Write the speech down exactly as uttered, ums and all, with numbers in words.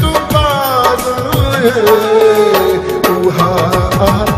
तू बाज़ार तू हाँ।